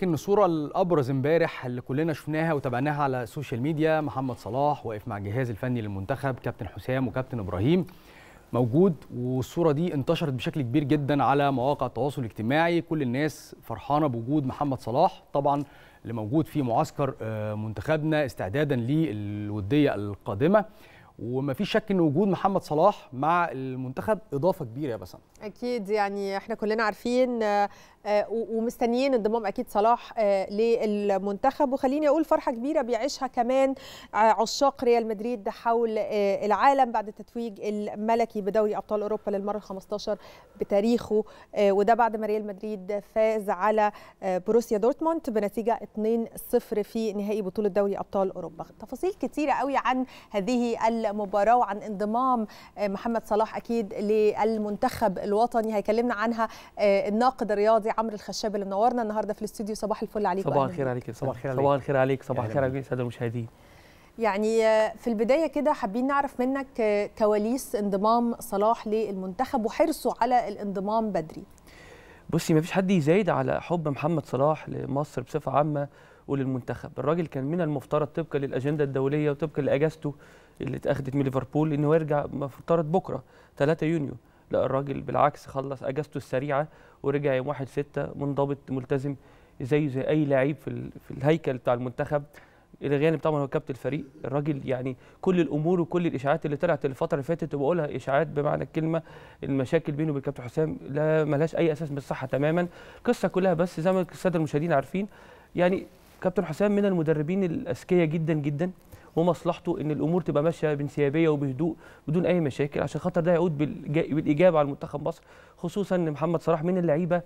لكن الصورة الأبرز امبارح اللي كلنا شفناها وتابعناها على السوشيال ميديا، محمد صلاح واقف مع الجهاز الفني للمنتخب كابتن حسام وكابتن إبراهيم موجود، والصورة دي انتشرت بشكل كبير جدا على مواقع التواصل الاجتماعي. كل الناس فرحانة بوجود محمد صلاح طبعا اللي موجود في معسكر منتخبنا استعدادا للودية القادمة، وما في شك ان وجود محمد صلاح مع المنتخب اضافه كبيره يا بسام. اكيد يعني احنا كلنا عارفين ومستنيين انضمام اكيد صلاح للمنتخب، وخليني اقول فرحه كبيره بيعيشها كمان عشاق ريال مدريد حول العالم بعد التتويج الملكي بدوري ابطال اوروبا للمره 15 بتاريخه، وده بعد ما ريال مدريد فاز على بروسيا دورتموند بنتيجه 2-0 في نهائي بطوله دوري ابطال اوروبا. تفاصيل كثيره قوي عن هذه المباراة وعن انضمام محمد صلاح أكيد للمنتخب الوطني هيكلمنا عنها الناقد الرياضي عمرو الخشاب اللي منورنا النهارده في الاستوديو. صباح الفل عليك. صباح الخير عليك. صباح الخير عليك. صباح الخير عليك. صباح الخير عليك السادة المشاهدين. يعني في البداية كده حابين نعرف منك كواليس انضمام صلاح للمنتخب وحرصه على الانضمام بدري. بصي، مفيش حد يزايد على حب محمد صلاح لمصر بصفة عامة وللمنتخب. الراجل كان من المفترض طبقا للأجندة الدولية وطبقا لأجازته اللي اتاخدت من ليفربول انه يرجع مفترض بكره 3 يونيو، لا الراجل بالعكس خلص اجازته السريعه ورجع يوم 1/6 منضبط ملتزم زي اي لعيب في الهيكل بتاع المنتخب. الغانم طبعا هو كابتن الفريق. الراجل يعني كل الامور وكل الاشاعات اللي طلعت الفتره اللي فاتت، وبقولها اشاعات بمعنى الكلمه، المشاكل بينه وبين كابتن حسام لا ملهاش اي اساس بالصحه تماما. القصه كلها بس زي ما الساده المشاهدين عارفين يعني كابتن حسام من المدربين الاذكياء جدا جدا، ومصلحته ان الامور تبقى ماشيه بانسيابيه وبهدوء بدون اي مشاكل، عشان خاطر ده يعود بالايجاب على منتخب مصر، خصوصا ان محمد صلاح من اللعيبه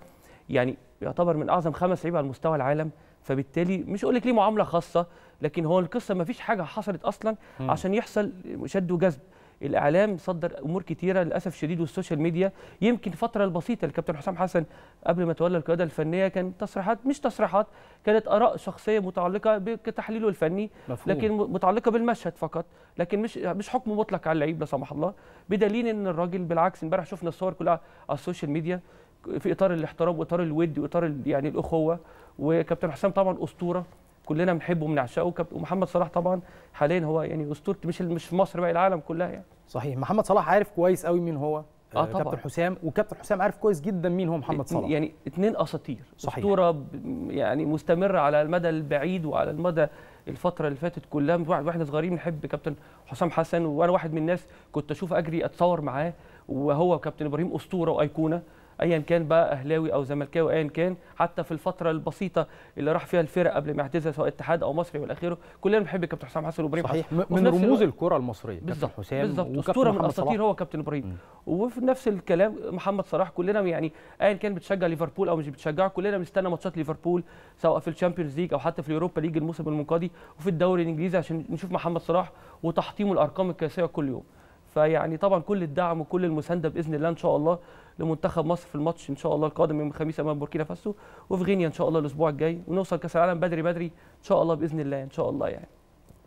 يعني يعتبر من اعظم 5 لعيبه على مستوى العالم، فبالتالي مش اقول لك ليه معامله خاصه، لكن هو القصه ما فيش حاجه حصلت اصلا عشان يحصل شد وجذب. الاعلام صدر امور كتيره للاسف شديد، والسوشيال ميديا يمكن الفتره البسيطه الكابتن حسام حسن قبل ما تولى القياده الفنيه كان تصريحات مش تصريحات، كانت اراء شخصيه متعلقه بتحليله الفني مفهوم، لكن متعلقه بالمشهد فقط، لكن مش حكم مطلق على اللعيب لا سمح الله، بدليل ان الراجل بالعكس امبارح شفنا الصور كلها على السوشيال ميديا في اطار الاحترام واطار الود واطار يعني الاخوه. وكابتن حسام طبعا اسطوره كلنا بنحبه وبنعشقه، ومحمد صلاح طبعا حاليا هو يعني اسطوره مش في مصر بقى العالم كلها يعني. صحيح. محمد صلاح عارف كويس قوي مين هو طبعا كابتن حسام، وكابتن حسام عارف كويس جدا مين هو محمد صلاح، يعني 2 اساطير. صحيح. اسطوره يعني مستمره على المدى البعيد وعلى المدى الفتره اللي فاتت كلها. واحنا صغيرين نحب كابتن حسام حسن، وانا واحد من الناس كنت اشوف اجري اتصور معاه، وهو كابتن ابراهيم اسطوره وايقونه ايا كان بقى اهلاوي او زملكاوي ايا كان، حتى في الفتره البسيطه اللي راح فيها الفرق قبل ما يعتزل سواء اتحاد او مصري والى اخره، كلنا بنحب كابتن حسام حسن وابراهيم. صحيح. من رموز الكره المصريه كابتن حسام بالظبط، اسطوره من الاساطير هو كابتن ابراهيم. وفي نفس الكلام محمد صلاح كلنا يعني ايا كان بتشجع ليفربول او مش بتشجعه كلنا بنستنى ماتشات ليفربول سواء في الشامبيونز ليج او حتى في اليوروبا ليج الموسم المنقضي وفي الدوري الانجليزي عشان نشوف محمد صلاح وتحطيمه الارقام القياسيه كل يوم. فيعني طبعا كل الدعم وكل المسانده باذن الله ان شاء الله لمنتخب مصر في الماتش ان شاء الله القادم يوم الخميس امام بوركينا فاسو وفي غينيا ان شاء الله الاسبوع الجاي، ونوصل كاس العالم بدري بدري ان شاء الله باذن الله. ان شاء الله يعني